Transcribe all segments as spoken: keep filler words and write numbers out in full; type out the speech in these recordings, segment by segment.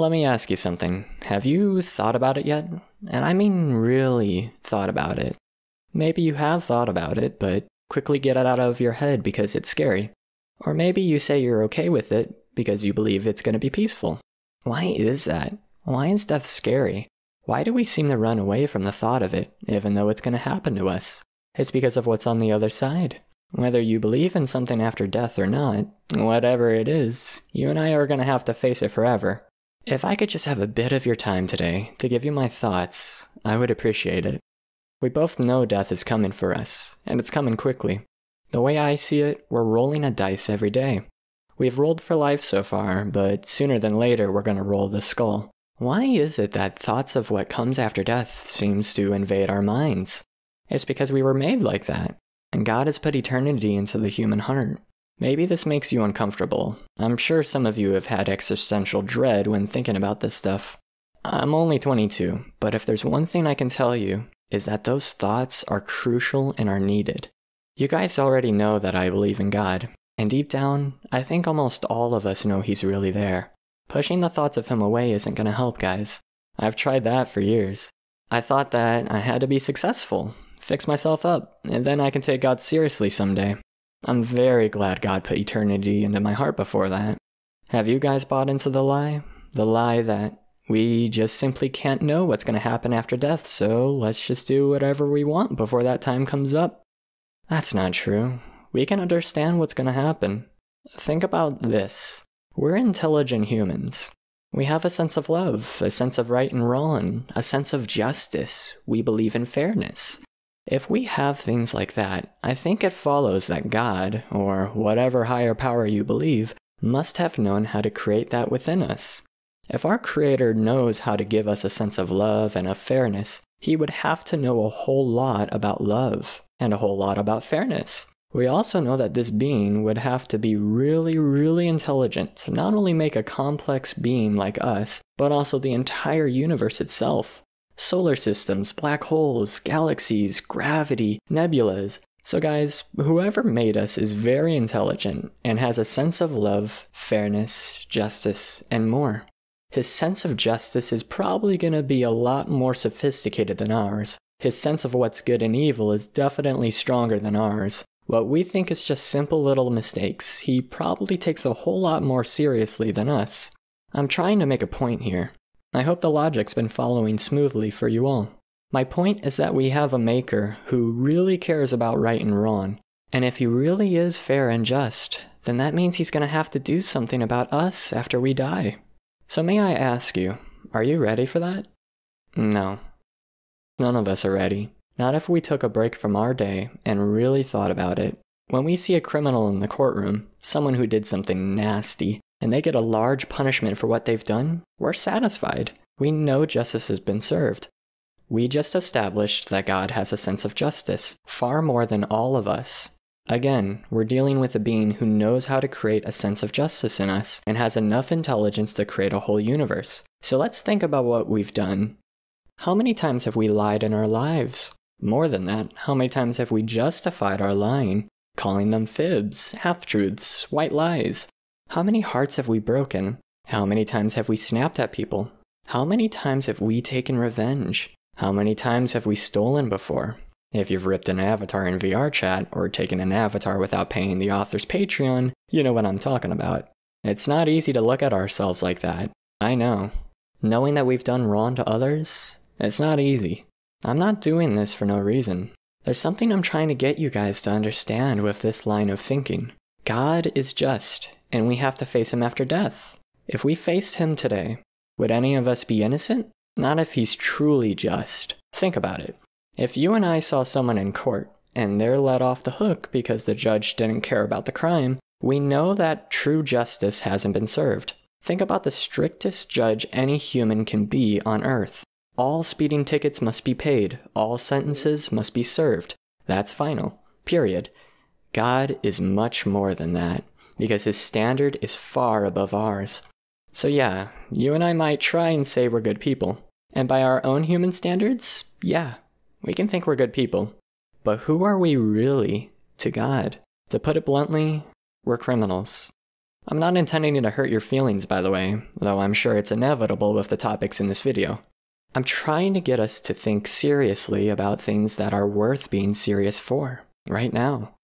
Let me ask you something. Have you thought about it yet? And I mean really thought about it. Maybe you have thought about it, but quickly get it out of your head because it's scary. Or maybe you say you're okay with it because you believe it's going to be peaceful. Why is that? Why is death scary? Why do we seem to run away from the thought of it, even though it's going to happen to us? It's because of what's on the other side. Whether you believe in something after death or not, whatever it is, you and I are going to have to face it forever. If I could just have a bit of your time today to give you my thoughts, I would appreciate it. We both know death is coming for us, and it's coming quickly. The way I see it, we're rolling a dice every day. We've rolled for life so far, but sooner than later we're going to roll the skull. Why is it that thoughts of what comes after death seems to invade our minds? It's because we were made like that, and God has put eternity into the human heart. Maybe this makes you uncomfortable. I'm sure some of you have had existential dread when thinking about this stuff. I'm only twenty-two, but if there's one thing I can tell you, is that those thoughts are crucial and are needed. You guys already know that I believe in God. And deep down, I think almost all of us know he's really there. Pushing the thoughts of him away isn't going to help, guys. I've tried that for years. I thought that I had to be successful, fix myself up, and then I can take God seriously someday. I'm very glad God put eternity into my heart before that. Have you guys bought into the lie? The lie that we just simply can't know what's going to happen after death, so let's just do whatever we want before that time comes up. That's not true. We can understand what's going to happen. Think about this. We're intelligent humans. We have a sense of love, a sense of right and wrong, a sense of justice. We believe in fairness. If we have things like that, I think it follows that God, or whatever higher power you believe, must have known how to create that within us. If our Creator knows how to give us a sense of love and of fairness, he would have to know a whole lot about love, and a whole lot about fairness. We also know that this being would have to be really, really intelligent to not only make a complex being like us, but also the entire universe itself. Solar systems, black holes, galaxies, gravity, nebulas. So guys, whoever made us is very intelligent and has a sense of love, fairness, justice, and more. His sense of justice is probably going to be a lot more sophisticated than ours. His sense of what's good and evil is definitely stronger than ours. What we think is just simple little mistakes, he probably takes a whole lot more seriously than us. I'm trying to make a point here. I hope the logic's been following smoothly for you all. My point is that we have a maker who really cares about right and wrong, and if he really is fair and just, then that means he's going to have to do something about us after we die. So may I ask you, are you ready for that? No. None of us are ready. Not if we took a break from our day and really thought about it. When we see a criminal in the courtroom, someone who did something nasty, and they get a large punishment for what they've done, we're satisfied. We know justice has been served. We just established that God has a sense of justice, far more than all of us. Again, we're dealing with a being who knows how to create a sense of justice in us, and has enough intelligence to create a whole universe. So let's think about what we've done. How many times have we lied in our lives? More than that, how many times have we justified our lying, calling them fibs, half-truths, white lies? How many hearts have we broken? How many times have we snapped at people? How many times have we taken revenge? How many times have we stolen before? If you've ripped an avatar in V R Chat, or taken an avatar without paying the author's Patreon, you know what I'm talking about. It's not easy to look at ourselves like that. I know. Knowing that we've done wrong to others, it's not easy. I'm not doing this for no reason. There's something I'm trying to get you guys to understand with this line of thinking. God is just, and we have to face him after death. If we faced him today, would any of us be innocent? Not if he's truly just. Think about it. If you and I saw someone in court, and they're let off the hook because the judge didn't care about the crime, we know that true justice hasn't been served. Think about the strictest judge any human can be on earth. All speeding tickets must be paid. All sentences must be served. That's final. Period. God is much more than that, because his standard is far above ours. So yeah, you and I might try and say we're good people. And by our own human standards, yeah, we can think we're good people. But who are we really to God? To put it bluntly, we're criminals. I'm not intending to hurt your feelings, by the way, though I'm sure it's inevitable with the topics in this video. I'm trying to get us to think seriously about things that are worth being serious for, right now.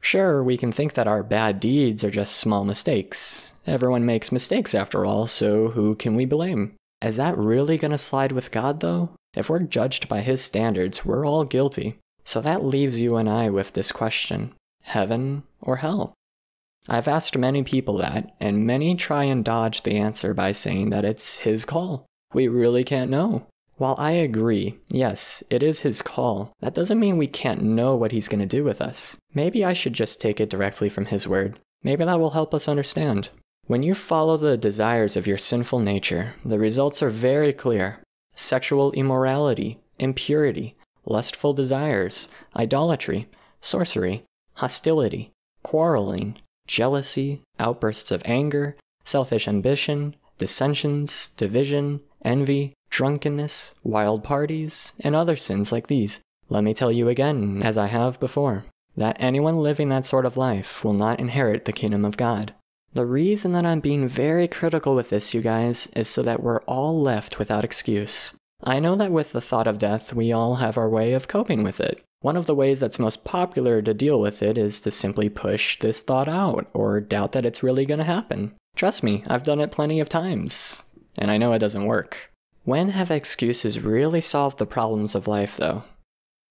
Sure, we can think that our bad deeds are just small mistakes. Everyone makes mistakes after all, so who can we blame? Is that really gonna slide with God, though? If we're judged by His standards, we're all guilty. So that leaves you and I with this question: heaven or hell? I've asked many people that, and many try and dodge the answer by saying that it's His call. We really can't know. While I agree, yes, it is His call, that doesn't mean we can't know what He's going to do with us. Maybe I should just take it directly from His word. Maybe that will help us understand. When you follow the desires of your sinful nature, the results are very clear. Sexual immorality, impurity, lustful desires, idolatry, sorcery, hostility, quarreling, jealousy, outbursts of anger, selfish ambition, dissensions, division, envy, drunkenness, wild parties, and other sins like these. Let me tell you again, as I have before, that anyone living that sort of life will not inherit the kingdom of God. The reason that I'm being very critical with this, you guys, is so that we're all left without excuse. I know that with the thought of death, we all have our way of coping with it. One of the ways that's most popular to deal with it is to simply push this thought out, or doubt that it's really gonna happen. Trust me, I've done it plenty of times, and I know it doesn't work. When have excuses really solved the problems of life, though?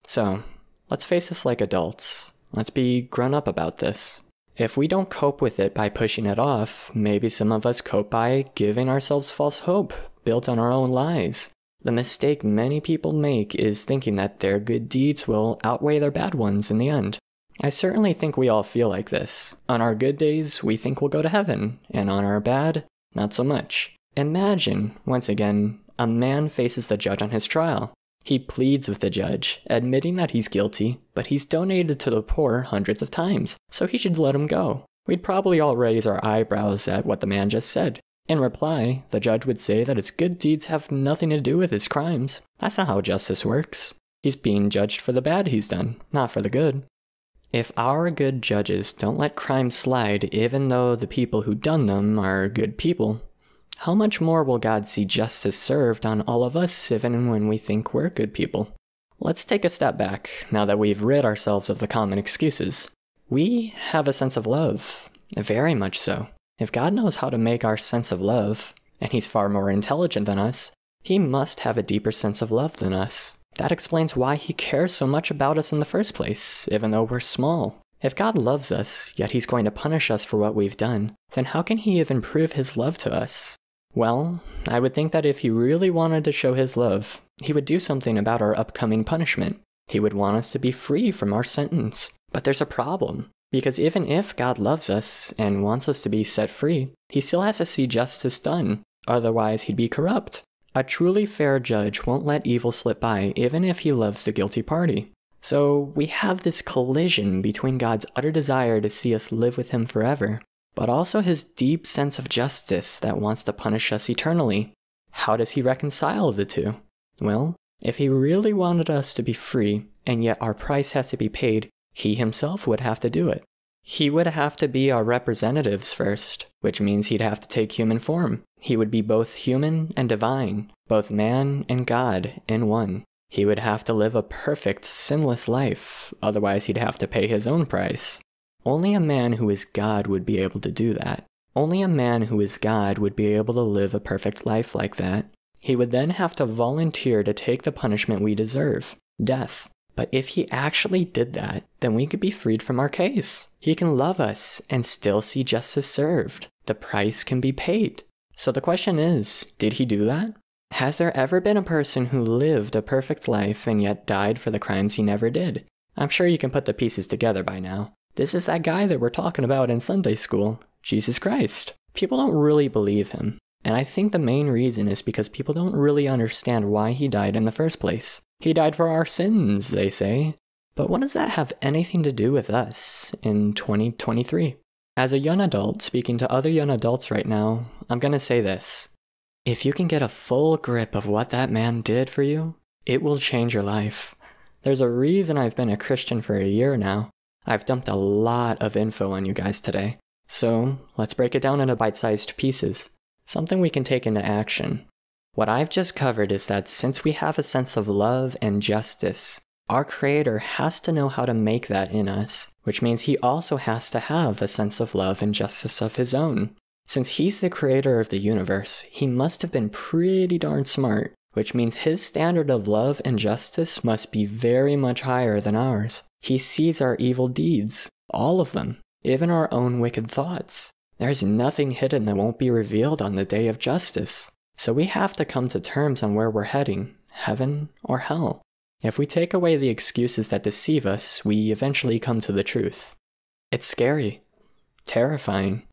So, let's face this like adults. Let's be grown up about this. If we don't cope with it by pushing it off, maybe some of us cope by giving ourselves false hope, built on our own lies. The mistake many people make is thinking that their good deeds will outweigh their bad ones in the end. I certainly think we all feel like this. On our good days, we think we'll go to heaven, and on our bad, not so much. Imagine, once again, a man faces the judge on his trial. He pleads with the judge, admitting that he's guilty, but he's donated to the poor hundreds of times, so he should let him go. We'd probably all raise our eyebrows at what the man just said. In reply, the judge would say that his good deeds have nothing to do with his crimes. That's not how justice works. He's being judged for the bad he's done, not for the good. If our good judges don't let crimes slide even though the people who done them are good people, how much more will God see justice served on all of us even when we think we're good people? Let's take a step back, now that we've rid ourselves of the common excuses. We have a sense of love, very much so. If God knows how to make our sense of love, and He's far more intelligent than us, He must have a deeper sense of love than us. That explains why He cares so much about us in the first place, even though we're small. If God loves us, yet He's going to punish us for what we've done, then how can He even prove His love to us? Well, I would think that if He really wanted to show His love, He would do something about our upcoming punishment. He would want us to be free from our sentence. But there's a problem. Because even if God loves us and wants us to be set free, He still has to see justice done, otherwise He'd be corrupt. A truly fair judge won't let evil slip by even if He loves the guilty party. So we have this collision between God's utter desire to see us live with Him forever, but also His deep sense of justice that wants to punish us eternally. How does He reconcile the two? Well, if He really wanted us to be free, and yet our price has to be paid, He Himself would have to do it. He would have to be our representatives first, which means He'd have to take human form. He would be both human and divine, both man and God in one. He would have to live a perfect, sinless life, otherwise He'd have to pay His own price. Only a man who is God would be able to do that. Only a man who is God would be able to live a perfect life like that. He would then have to volunteer to take the punishment we deserve, death. But if He actually did that, then we could be freed from our case. He can love us and still see justice served. The price can be paid. So the question is, did He do that? Has there ever been a person who lived a perfect life and yet died for the crimes he never did? I'm sure you can put the pieces together by now. This is that guy that we're talking about in Sunday school, Jesus Christ. People don't really believe Him. And I think the main reason is because people don't really understand why He died in the first place. He died for our sins, they say. But what does that have anything to do with us in twenty twenty-three? As a young adult speaking to other young adults right now, I'm gonna say this. If you can get a full grip of what that man did for you, it will change your life. There's a reason I've been a Christian for a year now. I've dumped a lot of info on you guys today. So let's break it down into bite-sized pieces, something we can take into action. What I've just covered is that since we have a sense of love and justice, our Creator has to know how to make that in us, which means He also has to have a sense of love and justice of His own. Since He's the Creator of the universe, He must have been pretty darn smart, which means His standard of love and justice must be very much higher than ours. He sees our evil deeds, all of them, even our own wicked thoughts. There's nothing hidden that won't be revealed on the day of justice. So we have to come to terms on where we're heading, heaven or hell. If we take away the excuses that deceive us, we eventually come to the truth. It's scary, terrifying.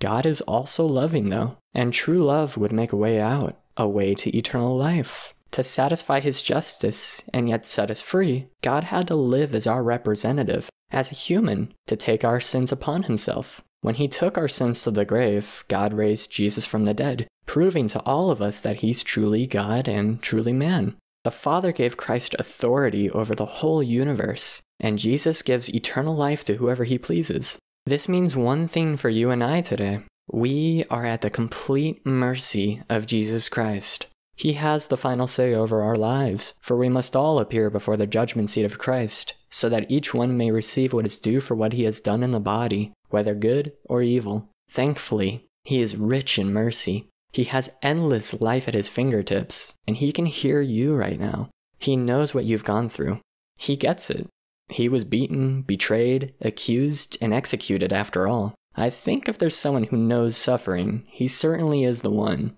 God is also loving though, and true love would make a way out, a way to eternal life. To satisfy His justice, and yet set us free, God had to live as our representative, as a human, to take our sins upon Himself. When He took our sins to the grave, God raised Jesus from the dead, proving to all of us that He's truly God and truly man. The Father gave Christ authority over the whole universe, and Jesus gives eternal life to whoever He pleases. This means one thing for you and I today. We are at the complete mercy of Jesus Christ. He has the final say over our lives, for we must all appear before the judgment seat of Christ, so that each one may receive what is due for what he has done in the body, whether good or evil. Thankfully, He is rich in mercy. He has endless life at His fingertips, and He can hear you right now. He knows what you've gone through. He gets it. He was beaten, betrayed, accused, and executed after all. I think if there's someone who knows suffering, he certainly is the one.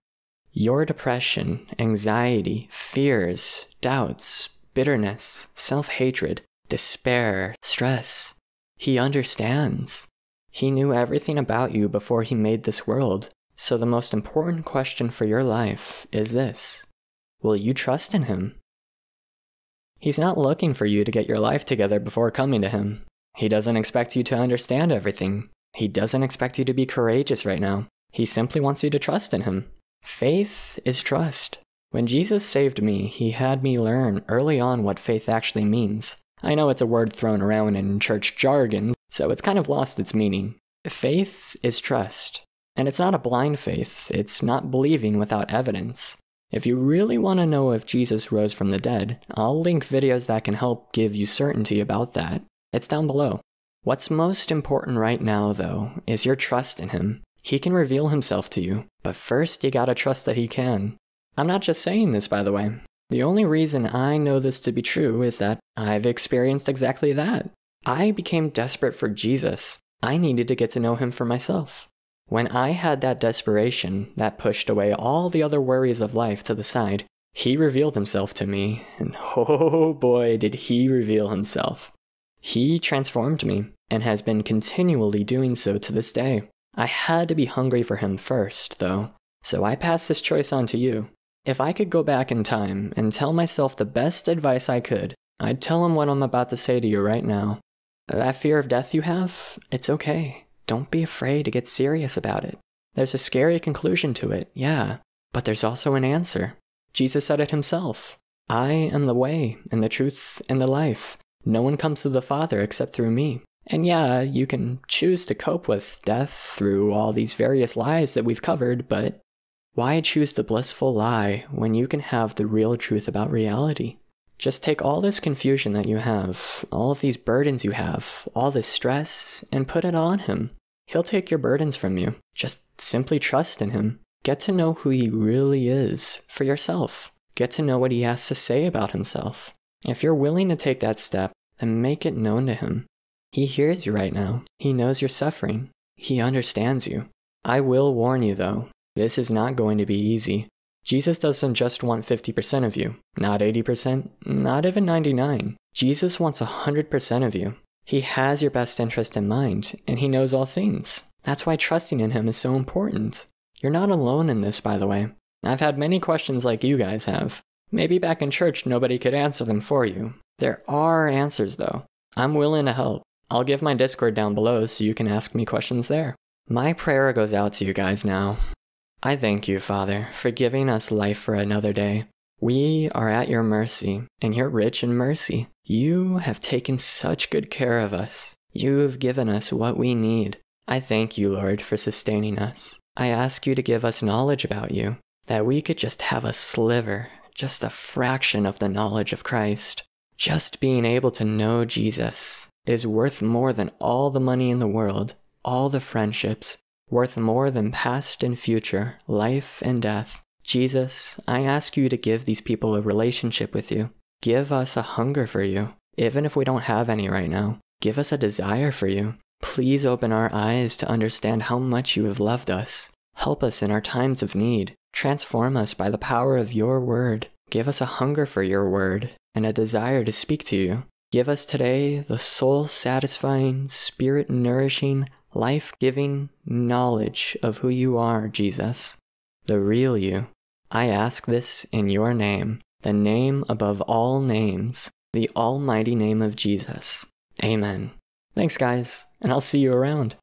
Your depression, anxiety, fears, doubts, bitterness, self-hatred, despair, stress. He understands. He knew everything about you before He made this world. So the most important question for your life is this: will you trust in Him? He's not looking for you to get your life together before coming to Him. He doesn't expect you to understand everything. He doesn't expect you to be courageous right now. He simply wants you to trust in Him. Faith is trust. When Jesus saved me, He had me learn early on what faith actually means. I know it's a word thrown around in church jargon, so it's kind of lost its meaning. Faith is trust. And it's not a blind faith, it's not believing without evidence. If you really want to know if Jesus rose from the dead, I'll link videos that can help give you certainty about that. It's down below. What's most important right now, though, is your trust in Him. He can reveal Himself to you, but first you gotta trust that He can. I'm not just saying this, by the way. The only reason I know this to be true is that I've experienced exactly that. I became desperate for Jesus. I needed to get to know Him for myself. When I had that desperation, that pushed away all the other worries of life to the side, He revealed Himself to me, and oh boy did He reveal Himself. He transformed me, and has been continually doing so to this day. I had to be hungry for Him first, though, so I pass this choice on to you. If I could go back in time and tell myself the best advice I could, I'd tell Him what I'm about to say to you right now. That fear of death you have, it's okay. Don't be afraid to get serious about it. There's a scary conclusion to it, yeah, but there's also an answer. Jesus said it Himself. I am the way, and the truth, and the life. No one comes to the Father except through me. And yeah, you can choose to cope with death through all these various lies that we've covered, but why choose the blissful lie when you can have the real truth about reality? Just take all this confusion that you have, all of these burdens you have, all this stress, and put it on Him. He'll take your burdens from you. Just simply trust in Him. Get to know who He really is for yourself. Get to know what He has to say about Himself. If you're willing to take that step, then make it known to Him. He hears you right now. He knows you're suffering. He understands you. I will warn you though, this is not going to be easy. Jesus doesn't just want fifty percent of you, not eighty percent, not even ninety-nine. Jesus wants one hundred percent of you. He has your best interest in mind, and He knows all things. That's why trusting in Him is so important. You're not alone in this, by the way. I've had many questions like you guys have. Maybe back in church nobody could answer them for you. There are answers though. I'm willing to help. I'll give my Discord down below so you can ask me questions there. My prayer goes out to you guys now. I thank you, Father, for giving us life for another day. We are at your mercy, and you're rich in mercy. You have taken such good care of us. You've given us what we need. I thank you, Lord, for sustaining us. I ask you to give us knowledge about you, that we could just have a sliver, just a fraction of the knowledge of Christ. Just being able to know Jesus is worth more than all the money in the world, all the friendships, worth more than past and future, life and death. Jesus, I ask you to give these people a relationship with you. Give us a hunger for you, even if we don't have any right now. Give us a desire for you. Please open our eyes to understand how much you have loved us. Help us in our times of need. Transform us by the power of your word. Give us a hunger for your word and a desire to speak to you. Give us today the soul-satisfying, spirit-nourishing, life-giving knowledge of who you are, Jesus, the real you. I ask this in your name, the name above all names, the almighty name of Jesus. Amen. Thanks, guys, and I'll see you around.